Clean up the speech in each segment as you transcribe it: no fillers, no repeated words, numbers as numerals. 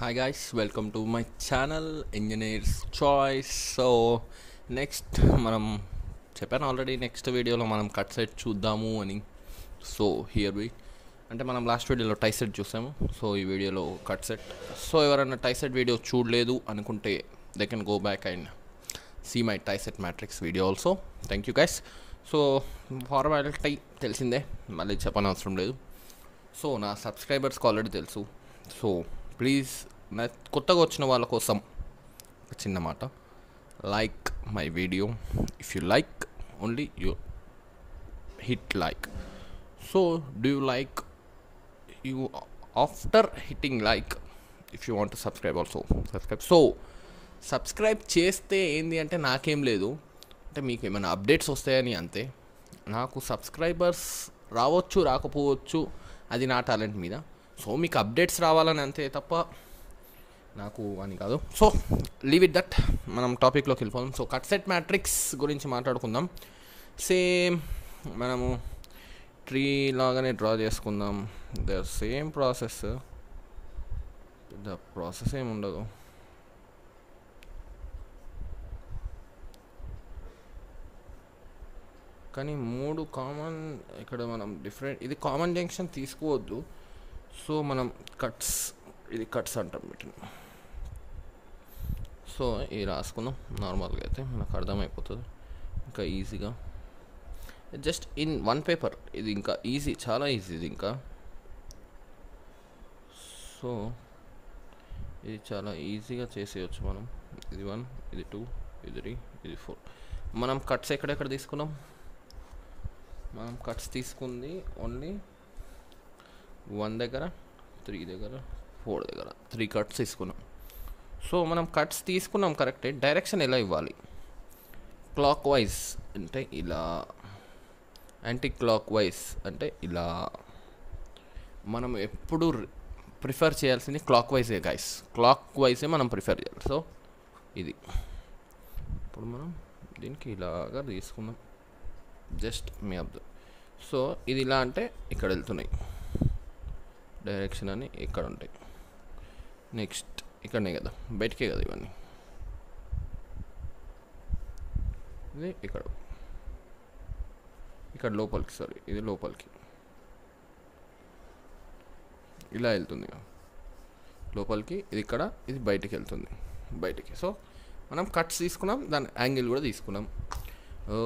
Hi guys, welcome to my channel Engineer's Choice. So next manam cheppan already next video lo manam cut set chudamu ani. So here we ante manam last video lo tie set chusamu. So ee video lo cut set. So evaranna tie set video chudaledu anukunte they can go back and see my tie set matrix video also. Thank you guys. So formal tie telisinde malli cheppan avasaram ledu. So na subscribers ki already telusu. So please na kottaga ochina valla kosam chinna mata like my video. If you like, only you hit like. So do you like, you after hitting like, if you want to subscribe also subscribe. So subscribe cheste endi ante naakem ledu ante meeku emana updates ostayani ante. Naaku subscribers raavochu raakapovochu adi na talent meeda. So meeku updates raavalani ante tappa naaku ani kaadu. So leave it that, manam topic loki vellipovam. So cut set matrix gurinchi maatladukundam. Same manamu tree lagane draw cheskundam. The same process, the process em undadu. కానీ మూడు common ఇక్కడ మనం different ఇది common junction తీసుకోవద్దు. So మనం cuts ఇది cuts అంటాం వీటిని. సో ఇది రాసుకుందాం నార్మల్గా అయితే మనకు అర్థమైపోతుంది ఇంకా ఈజీగా జస్ట్ ఇన్ వన్ పేపర్. ఇది ఇంకా ఈజీ, చాలా ఈజీ ఇది ఇంకా. సో ఇది చాలా ఈజీగా చేసేయచ్చు మనం. ఇది 1, ఇది 2, ఇది 3, ఇది 4. మనం కట్స్ ఎక్కడెక్కడ తీసుకున్నాం? మనం కట్స్ తీసుకుంది ఓన్లీ 1 దగ్గర, 3 దగ్గర, 4 దగ్గర 3 కట్స్ తీసుకున్నాం. సో మనం కట్స్ తీసుకున్నాం కరెక్టే. డైరెక్షన్ ఎలా ఇవ్వాలి? క్లాక్ వైజ్ అంటే ఇలా, యాంటీ క్లాక్ వైజ్ అంటే ఇలా. మనం ఎప్పుడు ప్రిఫర్ చేయాల్సింది క్లాక్ వైజే గైస్, క్లాక్ వైజే మనం ప్రిఫర్ చేయాలి. సో ఇది ఇప్పుడు మనం దీనికి ఇలాగా తీసుకున్నాం జస్ట్ మీ అబ్దు. సో ఇది ఇలా అంటే ఇక్కడ వెళ్తున్నాయి డైరెక్షన్ అని ఇక్కడ ఉంటాయి. నెక్స్ట్ ఇక్కడనే కదా, బయటకే కదా ఇవన్నీ. ఇది ఇక్కడ, ఇక్కడ లోపలికి, సారీ ఇది లోపలికి ఇలా వెళ్తుంది లోపలికి. ఇది ఇక్కడ, ఇది బయటకి వెళ్తుంది బయటికి. సో మనం కట్స్ తీసుకున్నాం, దాని యాంగిల్ కూడా తీసుకున్నాం.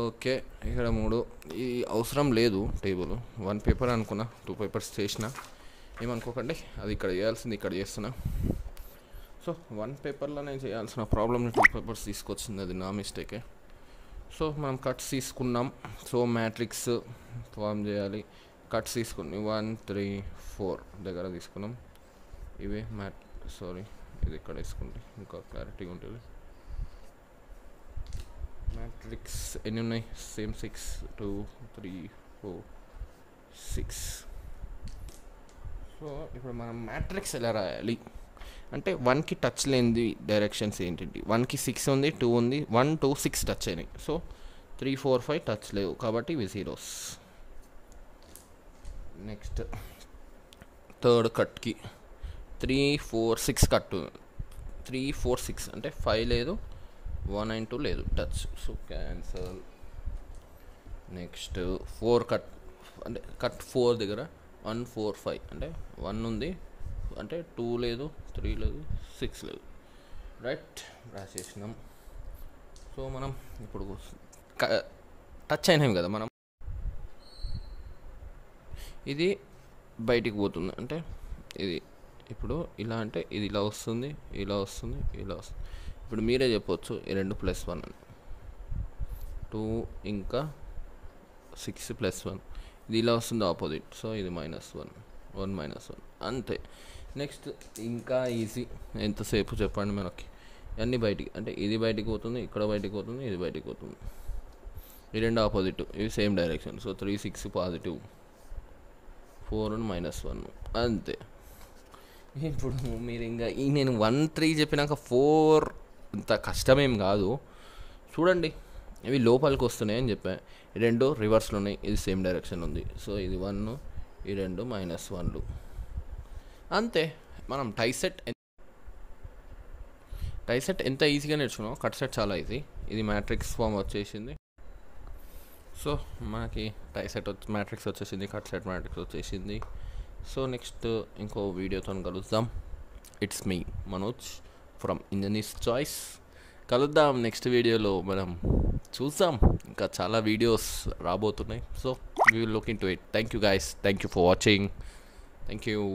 ఓకే ఇక్కడ 3 ఈ అవసరం లేదు. టేబుల్ 1 పేపర్ అనుకున్నా, 2 పేపర్స్ చేసిన ఏమనుకోకండి. అది ఇక్కడ చేయాల్సింది ఇక్కడ చేస్తున్నా. సో 1 పేపర్లో నేను చేయాల్సిన ప్రాబ్లమ్ని 2 పేపర్స్ తీసుకొచ్చింది, అది నా మిస్టేకే. సో మనం కట్స్ తీసుకున్నాం. సో మ్యాట్రిక్స్ ఫామ్ చేయాలి. కట్స్ తీసుకుని 1, 3, 4 దగ్గర తీసుకున్నాం. ఇవే మ్యాట్, సారీ ఇది ఇక్కడ వేసుకుంటే ఇంకా క్లారిటీగా ఉంటుంది. మ్యాట్రిక్స్ ఎన్ని ఉన్నాయి? సేమ్ 6, 2, 3, 4, 6. సో ఇప్పుడు మనం మ్యాట్రిక్స్ ఎలా రాయాలి అంటే 1కి టచ్ లేనిది డైరెక్షన్స్ ఏంటి? 1కి 6 ఉంది, 2 ఉంది, 1, 2, 6 టచ్ అయినాయి. సో 3, 4, 5 టచ్ లేవు కాబట్టి ఇవి జీరోస్. నెక్స్ట్ థర్డ్ కట్కి 3, 4, 6 కట్. 3, 4, 6 అంటే 5 లేదు, 1 and 2 లేదు touch. So cancel. Next 4 cut అంటే కట్ 4 దగ్గర 1, 4, 5 అంటే 1 ఉంది, అంటే 2 లేదు, 3 లేదు, 6 లేదు. రైట్ రాసేసినాం. సో మనం ఇప్పుడు టచ్ అయినాం కదా మనం. ఇది బయటికి పోతుంది అంటే ఇది ఇప్పుడు ఇలా అంటే ఇది ఇలా వస్తుంది, ఇలా వస్తుంది, ఇలా వస్తుంది. ఇప్పుడు మీరే చెప్పవచ్చు ఈ 2 + 1 అని. 2 ఇంకా 6 + 1 ఇది ఇలా వస్తుంది ఆపోజిట్. సో ఇది -1, 1 - 1 అంతే. నెక్స్ట్ ఇంకా ఈజీ, ఎంతసేపు చెప్పండి మనకి. అన్నీ బయటికి అంటే ఇది బయటికి పోతుంది, ఇక్కడ బయటికి పోతుంది, ఇది బయటికి పోతుంది. ఈ 2 ఆపోజిట్, ఇవి సేమ్ డైరెక్షన్. సో 3, 6 పాజిటివ్, 4 - 1 అంతే. ఇప్పుడు మీరు ఇంకా ఈ నేను 1, 3 చెప్పినాక 4 అంత కష్టమేం కాదు. చూడండి ఇవి లోపలికి వస్తున్నాయి అని చెప్పాను, ఈ 2 రివర్స్లో ఉన్నాయి, ఇది సేమ్ డైరెక్షన్ ఉంది. సో ఇది 1, ఈ 2 -1 అంతే. మనం టైసెట్ డైసెట్ ఎంత ఈజీగా నేర్చుకున్నాం, కట్ సెట్ చాలా ఈజీ. ఇది మ్యాట్రిక్స్ ఫామ్ వచ్చేసింది. సో మనకి డైసెట్ మ్యాట్రిక్స్ వచ్చేసింది, కట్ సెట్ మ్యాట్రిక్స్ వచ్చేసింది. సో నెక్స్ట్ ఇంకో వీడియోతో కలుద్దాం. It's me Manoj from engineers choice. కలుద్దాం నెక్స్ట్ వీడియోలో. మనం చూద్దాం, ఇంకా చాలా వీడియోస్ రాబోతున్నాయి. So we will look into it. Thank you guys, thank you for watching, thank you.